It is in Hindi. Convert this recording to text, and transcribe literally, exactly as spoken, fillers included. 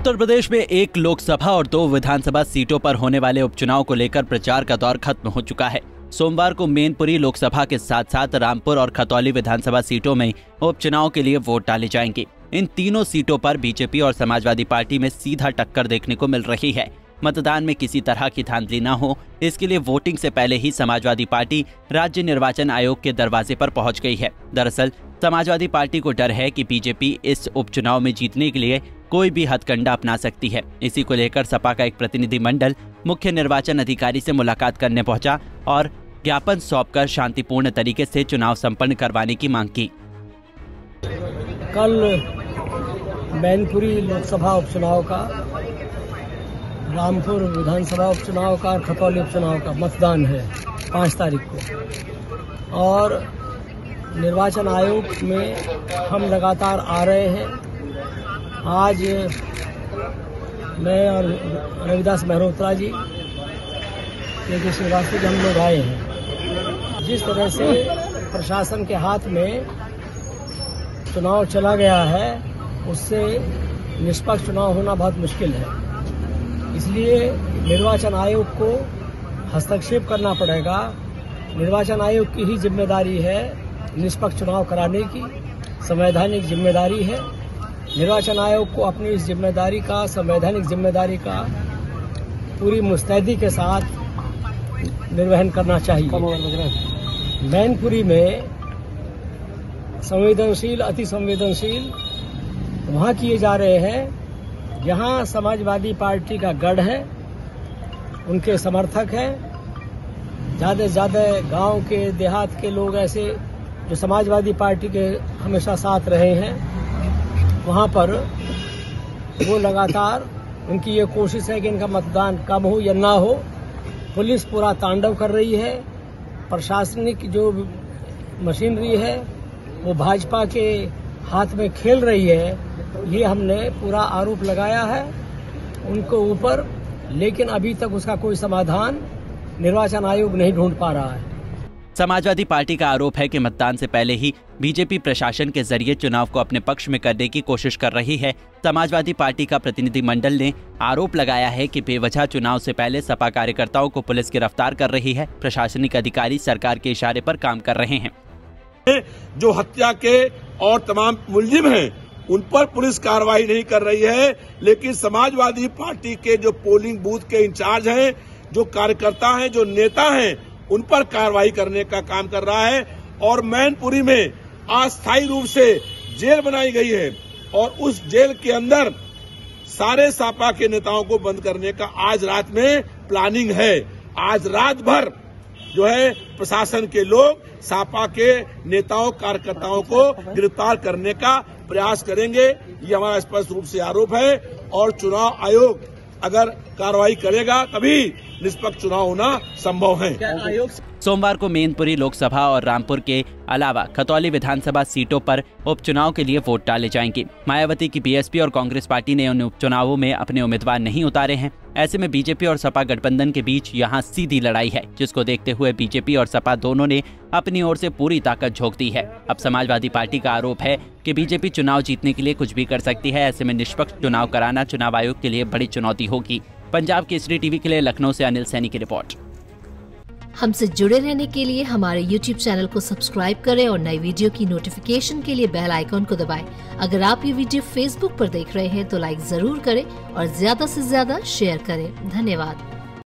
उत्तर प्रदेश में एक लोकसभा और दो विधानसभा सीटों पर होने वाले उपचुनाव को लेकर प्रचार का दौर खत्म हो चुका है। सोमवार को मैनपुरी लोकसभा के साथ साथ रामपुर और खतौली विधानसभा सीटों में उपचुनाव के लिए वोट डाले जाएंगे। इन तीनों सीटों पर बीजेपी और समाजवादी पार्टी में सीधा टक्कर देखने को मिल रही है। मतदान में किसी तरह की धांधली न हो, इसके लिए वोटिंग से पहले ही समाजवादी पार्टी राज्य निर्वाचन आयोग के दरवाजे पर पहुंच गई है। दरअसल समाजवादी पार्टी को डर है कि बीजेपी इस उपचुनाव में जीतने के लिए कोई भी हथकंडा अपना सकती है। इसी को लेकर सपा का एक प्रतिनिधिमंडल मुख्य निर्वाचन अधिकारी से मुलाकात करने पहुंचा और ज्ञापन सौंपकर शांतिपूर्ण तरीके से चुनाव संपन्न करवाने की मांग की। कल मैनपुरी लोकसभा उपचुनाव का, रामपुर विधानसभा उपचुनाव का, खतौली उपचुनाव का मतदान है पाँच तारीख को, और निर्वाचन आयोग में हम लगातार आ रहे हैं। आज मैं और रविदास महरोत्रा जी, तेजी श्रीवास्तव जी, हम लोग आए हैं। जिस तरह से प्रशासन के हाथ में चुनाव चला गया है, उससे निष्पक्ष चुनाव होना बहुत मुश्किल है। इसलिए निर्वाचन आयोग को हस्तक्षेप करना पड़ेगा। निर्वाचन आयोग की ही जिम्मेदारी है निष्पक्ष चुनाव कराने की, संवैधानिक जिम्मेदारी है। निर्वाचन आयोग को अपनी इस जिम्मेदारी का, संवैधानिक जिम्मेदारी का पूरी मुस्तैदी के साथ निर्वहन करना चाहिए। मैनपुरी में संवेदनशील, अति संवेदनशील वहाँ किए जा रहे हैं जहाँ समाजवादी पार्टी का गढ़ है, उनके समर्थक हैं। ज़्यादा से ज़्यादा गांव के, देहात के लोग ऐसे जो समाजवादी पार्टी के हमेशा साथ रहे हैं, वहाँ पर वो लगातार उनकी ये कोशिश है कि इनका मतदान कम हो या ना हो। पुलिस पूरा तांडव कर रही है। प्रशासनिक जो मशीनरी है वो भाजपा के हाथ में खेल रही है, ये हमने पूरा आरोप लगाया है उनके ऊपर, लेकिन अभी तक उसका कोई समाधान निर्वाचन आयोग नहीं ढूंढ पा रहा है। समाजवादी पार्टी का आरोप है कि मतदान से पहले ही बीजेपी प्रशासन के जरिए चुनाव को अपने पक्ष में करने की कोशिश कर रही है। समाजवादी पार्टी का प्रतिनिधिमंडल ने आरोप लगाया है कि बेवजह चुनाव से पहले सपा कार्यकर्ताओं को पुलिस गिरफ्तार कर रही है। प्रशासनिक अधिकारी सरकार के इशारे पर काम कर रहे हैं। जो हत्या के और तमाम मुलजिम हैं उन पर पुलिस कार्रवाई नहीं कर रही है, लेकिन समाजवादी पार्टी के जो पोलिंग बूथ के इंचार्ज हैं, जो कार्यकर्ता हैं, जो नेता हैं, उन पर कार्रवाई करने का काम कर रहा है। और मैनपुरी में अस्थायी रूप से जेल बनाई गई है और उस जेल के अंदर सारे सपा के नेताओं को बंद करने का आज रात में प्लानिंग है। आज रात भर जो है प्रशासन के लोग सपा के नेताओं, कार्यकर्ताओं को गिरफ्तार करने का प्रयास करेंगे, ये हमारा स्पष्ट रूप से आरोप है। और चुनाव आयोग अगर कार्रवाई करेगा तभी निष्पक्ष चुनाव होना संभव है। सोमवार को मैनपुरी लोकसभा और रामपुर के अलावा खतौली विधानसभा सीटों पर उपचुनाव के लिए वोट डाले जाएंगे। मायावती की बीएसपी और कांग्रेस पार्टी ने उन उपचुनावों में अपने उम्मीदवार नहीं उतारे हैं। ऐसे में बीजेपी और सपा गठबंधन के बीच यहां सीधी लड़ाई है, जिसको देखते हुए बीजेपी और सपा दोनों ने अपनी ओर से पूरी ताकत झोंक दी है। अब समाजवादी पार्टी का आरोप है कि बीजेपी चुनाव जीतने के लिए कुछ भी कर सकती है। ऐसे में निष्पक्ष चुनाव कराना चुनाव आयोग के लिए बड़ी चुनौती होगी। पंजाब केसरी टीवी के लिए लखनऊ से अनिल सैनी की रिपोर्ट। हमसे जुड़े रहने के लिए हमारे यूट्यूब चैनल को सब्सक्राइब करें और नई वीडियो की नोटिफिकेशन के लिए बेल आइकॉन को दबाएं। अगर आप ये वीडियो फेसबुक पर देख रहे हैं तो लाइक जरूर करें और ज्यादा से ज्यादा शेयर करें। धन्यवाद।